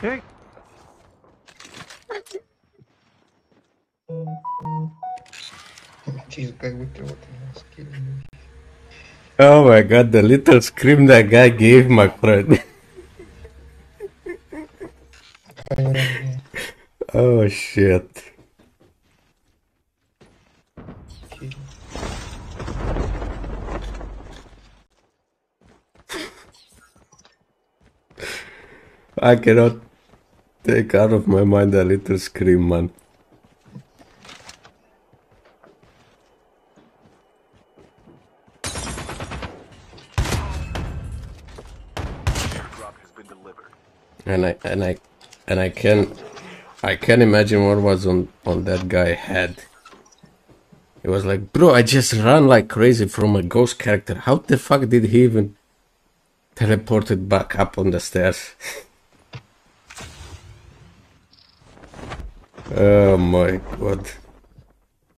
Hey! This guy with the water is killing me. Oh my god, the little scream that guy gave, my friend. Oh shit. I cannot take out of my mind a little scream, man. And I can imagine what was on that guy's head. It was like, bro, I just ran like crazy from a ghost character. How the fuck did he even teleported back up on the stairs? Oh my god.